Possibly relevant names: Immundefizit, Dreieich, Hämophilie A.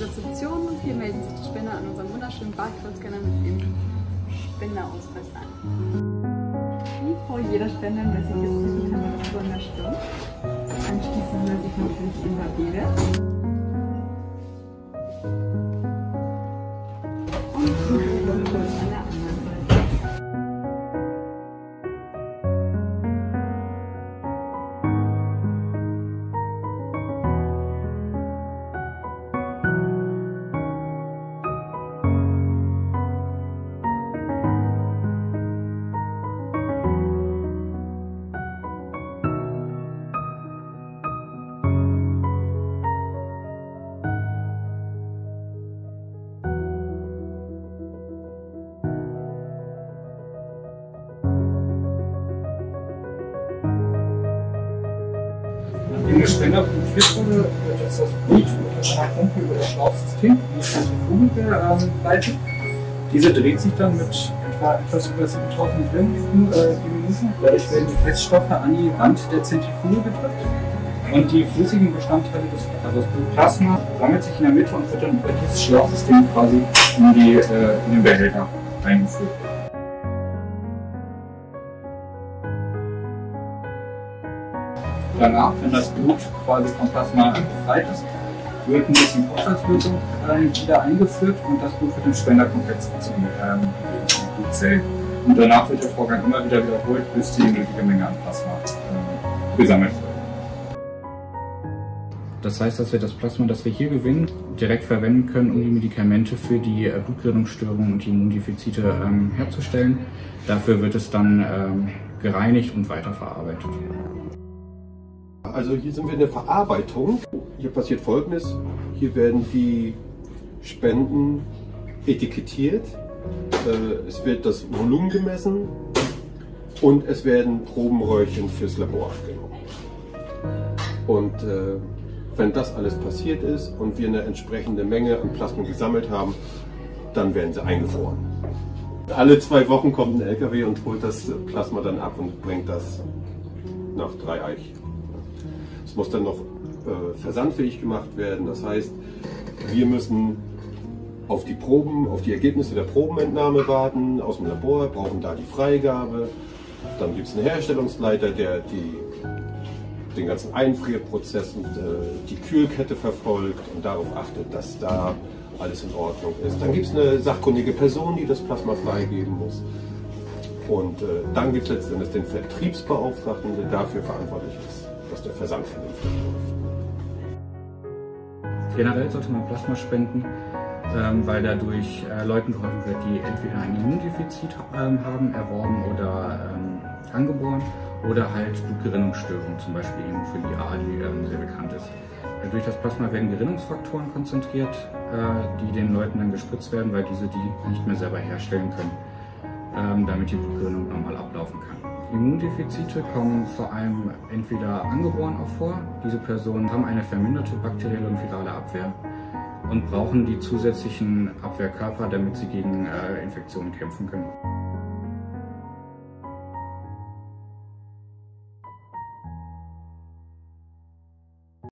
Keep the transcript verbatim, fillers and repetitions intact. Rezeption und hier melden sich die Spender an unserem wunderschönen Barcode-Scanner mit dem Spenderausweis an. Wie vor jeder Spendermessung ist die Temperatur in der Stirn. Anschließend messe ich natürlich in der Bede. Und die Temperatur an der anderen Seite. In der Spenderblutfistbulle ist das Blut unterschlagen über das Schlauchsystem, das ist die Vogelleite. Diese dreht sich dann mit etwa etwas über siebentausend Röntgen die Minute. Dadurch werden die Feststoffe an die Wand der Zentrifuge gedrückt und die flüssigen Bestandteile des also das Blutplasma sammelt sich in der Mitte und wird dann über dieses Schlauchsystem quasi in, die, in den Behälter eingeführt. Danach, wenn das Blut quasi vom Plasma befreit ist, wird ein bisschen Kochsalzlösung äh, wieder eingeführt und das Blut wird im Spenderkomplex zu ähm, den Blutzellen. Und danach wird der Vorgang immer wieder wiederholt, bis die nötige Menge an Plasma äh, gesammelt wird. Das heißt, dass wir das Plasma, das wir hier gewinnen, direkt verwenden können, um die Medikamente für die Blutgerinnungsstörungen und die Immundefizite ähm, herzustellen. Dafür wird es dann ähm, gereinigt und weiterverarbeitet. Also hier sind wir in der Verarbeitung. Hier passiert Folgendes. Hier werden die Spenden etikettiert. Es wird das Volumen gemessen und es werden Probenröhrchen fürs Labor abgenommen. Und wenn das alles passiert ist und wir eine entsprechende Menge an Plasma gesammelt haben, dann werden sie eingefroren. Alle zwei Wochen kommt ein L K W und holt das Plasma dann ab und bringt das nach Dreieich. Es muss dann noch äh, versandfähig gemacht werden, das heißt, wir müssen auf die Proben, auf die Ergebnisse der Probenentnahme warten, aus dem Labor, brauchen da die Freigabe. Dann gibt es einen Herstellungsleiter, der die, den ganzen Einfrierprozess und äh, die Kühlkette verfolgt und darauf achtet, dass da alles in Ordnung ist. Dann gibt es eine sachkundige Person, die das Plasma freigeben muss. Und äh, dann gibt es letztendlich den Vertriebsbeauftragten, der dafür verantwortlich ist, dass der Versand vernünftig läuft. Generell sollte man Plasma spenden, weil dadurch Leuten geholfen wird, die entweder ein Immundefizit haben, erworben oder angeboren, oder halt Blutgerinnungsstörungen, zum Beispiel Hämophilie A, die sehr bekannt ist. Durch das Plasma werden Gerinnungsfaktoren konzentriert, die den Leuten dann gespritzt werden, weil diese die nicht mehr selber herstellen können, damit die Blutgerinnung normal ablaufen kann. Immundefizite kommen vor allem entweder angeboren auch vor. Diese Personen haben eine verminderte bakterielle und virale Abwehr und brauchen die zusätzlichen Abwehrkörper, damit sie gegen äh, Infektionen kämpfen können.